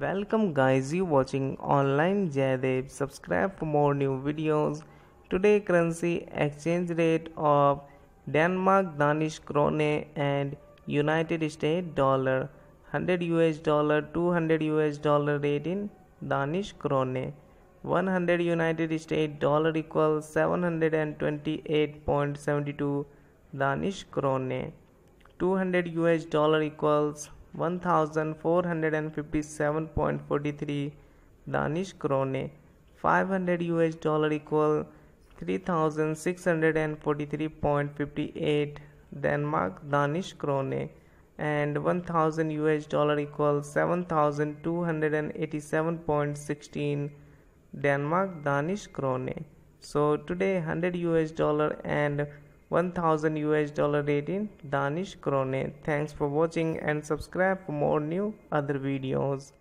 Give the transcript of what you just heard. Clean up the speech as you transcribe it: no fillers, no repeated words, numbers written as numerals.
Welcome guys, you watching Online Jaydev. Subscribe for more new videos. Today currency exchange rate of Denmark Danish Krone and United States dollar. 100 US dollar, 200 US dollar rate in Danish Krone. 100 United States dollar equals 728.72 Danish Krone. 200 US dollar equals 1457.43 Danish Krone. 500 US dollar equal 3643.58 Denmark Danish Krone, and 1000 US dollar equals 7287.16 Denmark Danish Krone. So today 100 US dollar and 1000 US dollar rate in Danish Krone. Thanks for watching and subscribe for more new other videos.